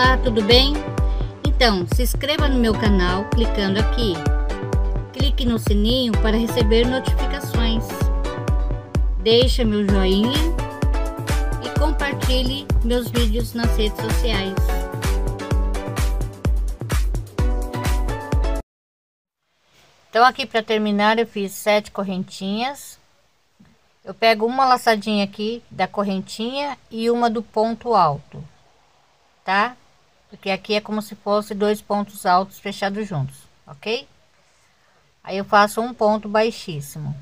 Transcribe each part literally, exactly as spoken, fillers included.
Olá, tudo bem? Então, se inscreva no meu canal clicando aqui. Clique no sininho para receber notificações. Deixa meu joinha e compartilhe meus vídeos nas redes sociais. Então aqui para terminar eu fiz sete correntinhas. Eu pego uma laçadinha aqui da correntinha e uma do ponto alto, tá? Porque aqui é como se fosse dois pontos altos fechados juntos, ok? Aí eu faço um ponto baixíssimo,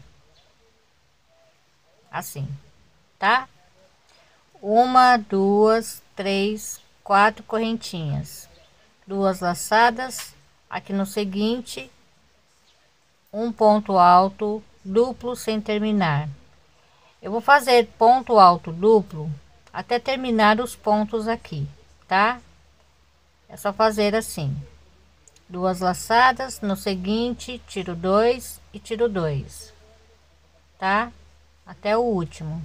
assim, tá? Uma, duas, três, quatro correntinhas, duas laçadas. Aqui no seguinte, um ponto alto duplo sem terminar. Eu vou fazer ponto alto duplo até terminar os pontos aqui, tá? É só fazer assim: duas laçadas, no seguinte tiro dois e tiro dois, tá? Até o último.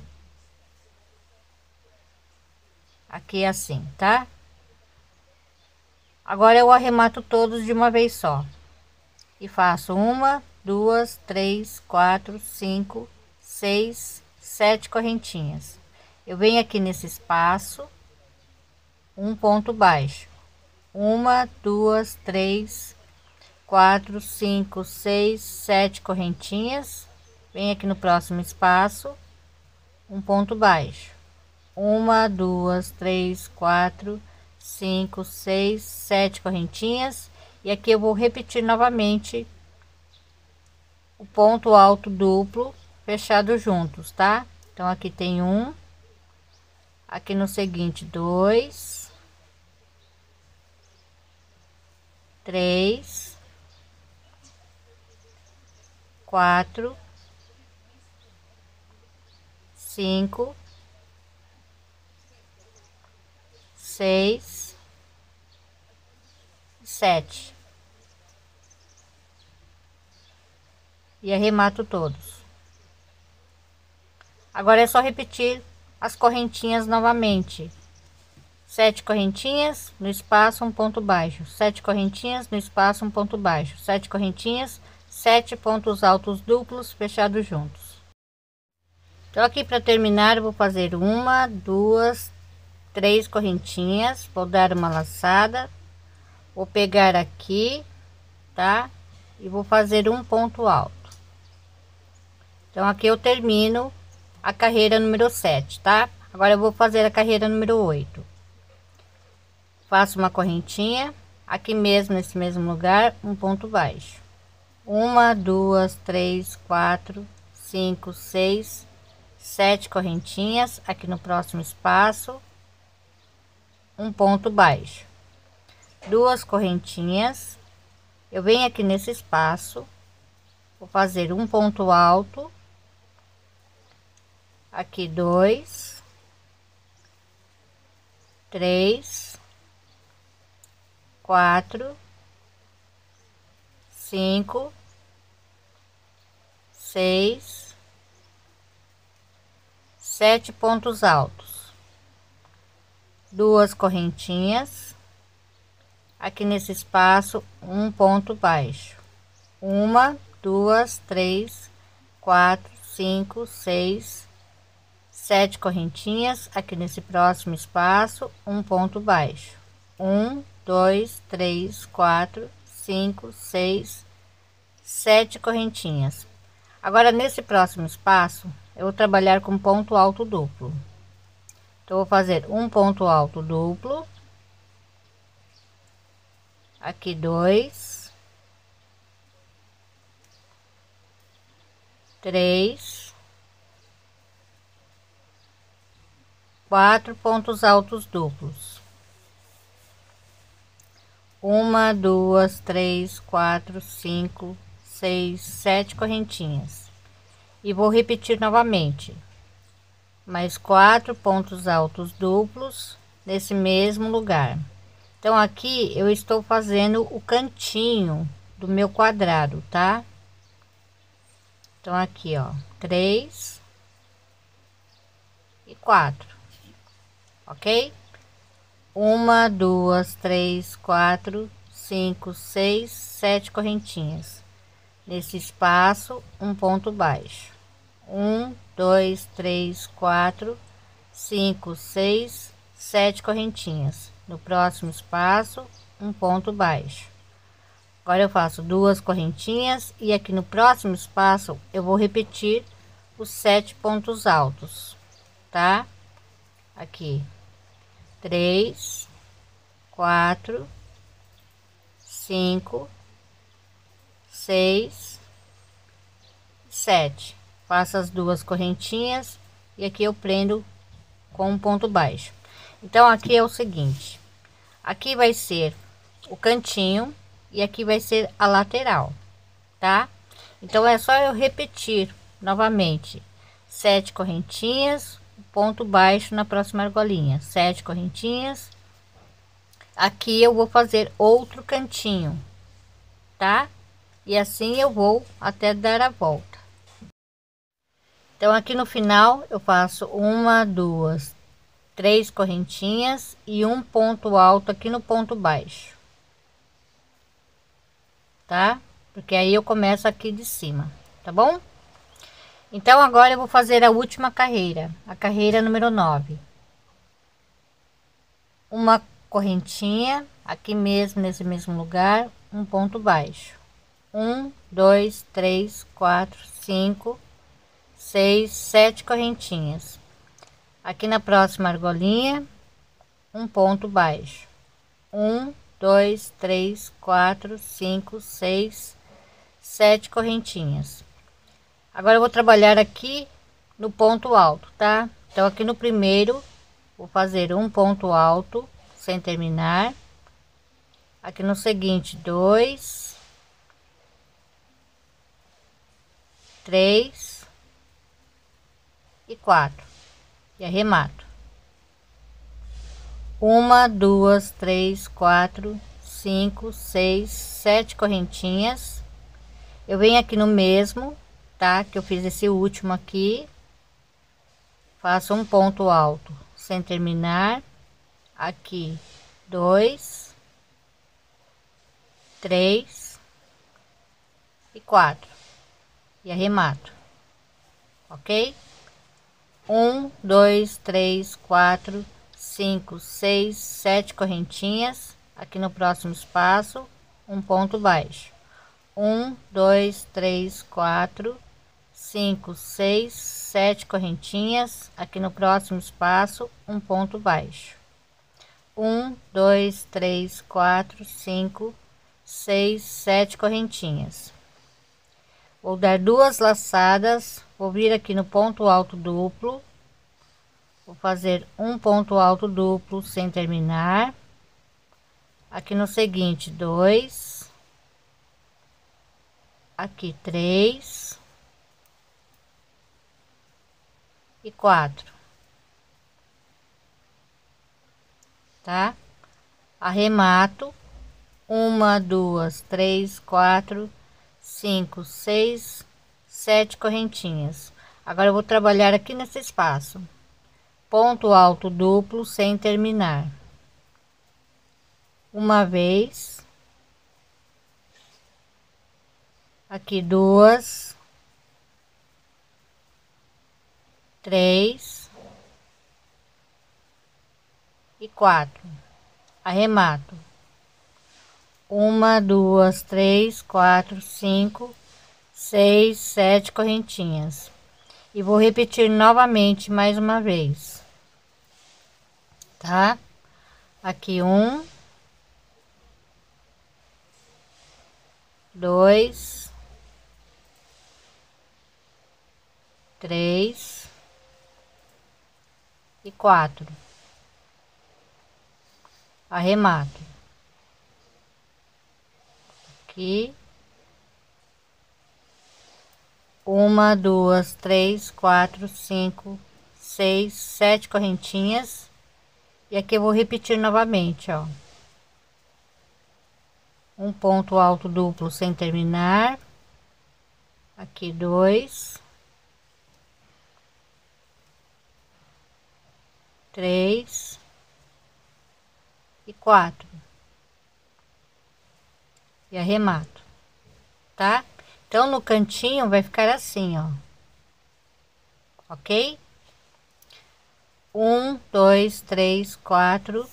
Aqui é assim, tá? Agora eu arremato todos de uma vez só e faço uma, duas, três, quatro, cinco, seis, sete correntinhas. Eu venho aqui nesse espaço, um ponto baixo, uma, duas, três, quatro, cinco, seis, sete correntinhas. Venho aqui no próximo espaço, um ponto baixo, uma, duas, três, quatro, cinco, seis, sete correntinhas. E aqui eu vou repetir novamente o ponto alto duplo fechado juntos, tá? Então aqui tem um, aqui no seguinte dois, três, quatro, cinco, seis, sete, e arremato todos. Agora é só repetir as correntinhas novamente. Sete correntinhas no espaço, um ponto baixo, sete correntinhas no espaço, um ponto baixo, sete correntinhas, sete pontos altos duplos fechados juntos. Então aqui para terminar eu vou fazer uma, duas, três correntinhas, vou dar uma laçada, vou pegar aqui, tá? E vou fazer um ponto alto. Então aqui eu termino a carreira número sete, tá? Agora eu vou fazer a carreira número oito. Faço uma correntinha aqui mesmo, nesse mesmo lugar, um ponto baixo, uma, duas, três, quatro, cinco, seis, sete correntinhas. Aqui no próximo espaço, um ponto baixo, duas correntinhas. Eu venho aqui nesse espaço, vou fazer um ponto alto. Aqui dois, três, quatro, cinco, seis, sete pontos altos, duas correntinhas. Aqui nesse espaço, um ponto baixo, uma, duas, três, quatro, cinco, seis, sete correntinhas. Aqui nesse próximo espaço, um ponto baixo, um, dois, três, quatro, cinco, seis, sete correntinhas. Agora nesse próximo espaço eu vou trabalhar com ponto alto duplo, então vou fazer um ponto alto duplo aqui, dois, três, quatro pontos altos duplos, uma, duas, três, quatro, cinco, seis, sete correntinhas, e vou repetir novamente mais quatro pontos altos duplos nesse mesmo lugar. Então aqui eu estou fazendo o cantinho do meu quadrado, tá? Então aqui ó, três e quatro. Ok, uma, duas, três, quatro, cinco, seis, sete correntinhas. Nesse espaço, um ponto baixo. Um, dois, três, quatro, cinco, seis, sete correntinhas. No próximo espaço, um ponto baixo. Agora eu faço duas correntinhas e aqui no próximo espaço eu vou repetir os sete pontos altos, tá? Aqui três, quatro, cinco, seis, sete. Faço as duas correntinhas e aqui eu prendo com um ponto baixo. Então aqui é o seguinte: aqui vai ser o cantinho e aqui vai ser a lateral, tá? Então é só eu repetir novamente sete correntinhas, ponto baixo na próxima argolinha, sete correntinhas. Aqui eu vou fazer outro cantinho, tá? E assim eu vou até dar a volta. Então aqui no final eu faço uma, duas, três correntinhas e um ponto alto aqui no ponto baixo, tá? Porque aí eu começo aqui de cima, tá bom? Então agora eu vou fazer a última carreira, a carreira número nove. Uma correntinha aqui mesmo, nesse mesmo lugar, um ponto baixo. Um, dois, três, quatro, cinco, seis, sete correntinhas. Aqui na próxima argolinha, um ponto baixo. Um, dois, três, quatro, cinco, seis, sete correntinhas. Agora eu vou trabalhar aqui no ponto alto, tá? Então aqui no primeiro vou fazer um ponto alto sem terminar. Aqui no seguinte, dois, três e quatro, e arremato. Uma, duas, três, quatro, cinco, seis, sete correntinhas. Eu venho aqui no mesmo, tá, que eu fiz esse último aqui, faço um ponto alto sem terminar, aqui dois, três e quatro, e arremato, ok? Um, dois, três, quatro, cinco, seis, sete correntinhas. Aqui no próximo espaço, um ponto baixo. Um, dois, três, quatro, cinco, seis, sete correntinhas. Aqui no próximo espaço, um ponto baixo. Um, dois, três, quatro, cinco, seis, sete correntinhas. Vou dar duas laçadas, vou vir aqui no ponto alto duplo, vou fazer um ponto alto duplo sem terminar. Aqui no seguinte, dois, aqui três e quatro, tá? Arremato. Uma, duas, três, quatro, cinco, seis, sete correntinhas. Agora eu vou trabalhar aqui nesse espaço, ponto alto duplo sem terminar, uma vez, aqui duas, três e quatro, arremato. Uma, duas, três, quatro, cinco, seis, sete correntinhas. E vou repetir novamente mais uma vez, tá? Aqui um, dois, três e quatro, arremato. Aqui uma, duas, três, quatro, cinco, seis, sete correntinhas. E aqui eu vou repetir novamente, ó, um ponto alto duplo sem terminar, aqui dois, três e quatro. E arremato, tá? Então, no cantinho vai ficar assim, ó. Ok? Um, dois, três, quatro,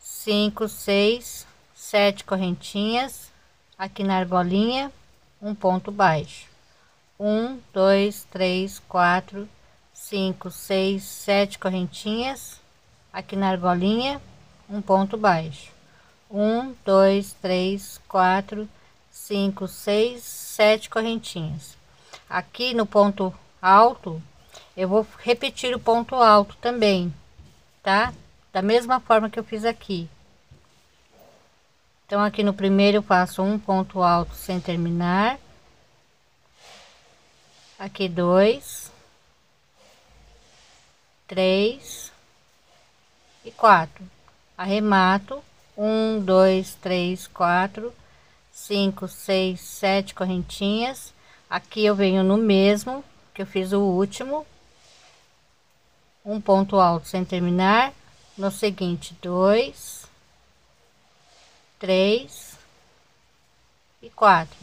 cinco, seis, sete correntinhas. Aqui na argolinha, um ponto baixo. Um, dois, três, quatro, cinco, seis, sete correntinhas. Aqui na argolinha, um ponto baixo. Um, dois, três, quatro, cinco, seis, sete correntinhas. Aqui no ponto alto, eu vou repetir o ponto alto também, tá? Da mesma forma que eu fiz aqui. Então, aqui no primeiro eu faço um ponto alto sem terminar. Aqui dois, três e quatro. Arremato. Um, dois, três, quatro, cinco, seis, sete correntinhas. Aqui eu venho no mesmo que eu fiz o último, um ponto alto sem terminar. No seguinte, dois, três e quatro.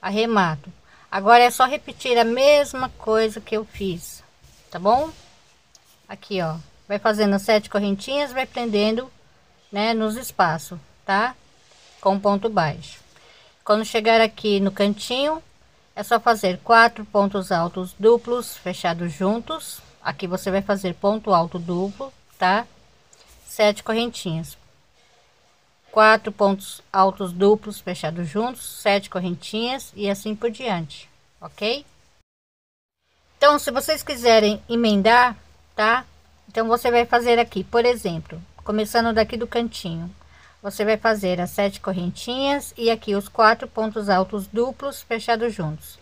Arremato. Agora é só repetir a mesma coisa que eu fiz, tá bom? Aqui, ó, vai fazendo sete correntinhas, vai prendendo, né, nos espaços, tá? Com ponto baixo. Quando chegar aqui no cantinho, é só fazer quatro pontos altos duplos fechados juntos. Aqui você vai fazer ponto alto duplo, tá? Sete correntinhas, quatro pontos altos duplos fechados juntos, sete correntinhas e assim por diante, ok? Então, se vocês quiserem emendar, tá? Então você vai fazer aqui, por exemplo, começando daqui do cantinho, você vai fazer as sete correntinhas e aqui os quatro pontos altos duplos fechados juntos.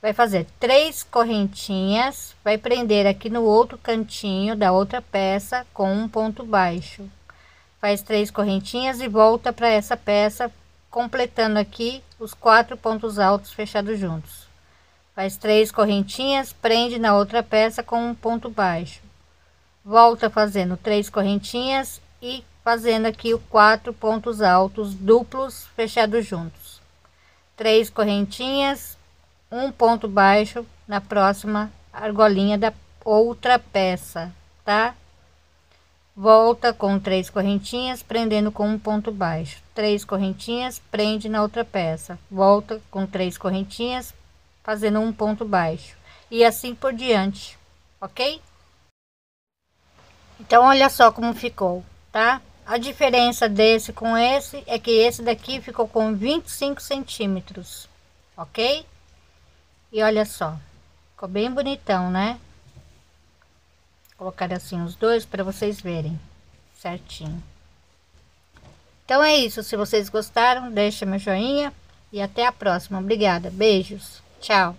Vai fazer três correntinhas, vai prender aqui no outro cantinho da outra peça com um ponto baixo. Faz três correntinhas e volta para essa peça, completando aqui os quatro pontos altos fechados juntos. Faz três correntinhas, prende na outra peça com um ponto baixo. Volta fazendo três correntinhas e fazendo aqui o quatro pontos altos duplos fechados juntos, três correntinhas, um ponto baixo na próxima argolinha da outra peça, tá? Volta com três correntinhas, prendendo com um ponto baixo, três correntinhas, prende na outra peça, volta com três correntinhas, fazendo um ponto baixo e assim por diante, ok? Então, olha só como ficou, tá? A diferença desse com esse é que esse daqui ficou com vinte e cinco centímetros, ok? E olha só, ficou bem bonitão, né? Vou colocar assim os dois para vocês verem certinho. Então é isso. Se vocês gostaram, deixa meu joinha e até a próxima. Obrigada, beijos, tchau.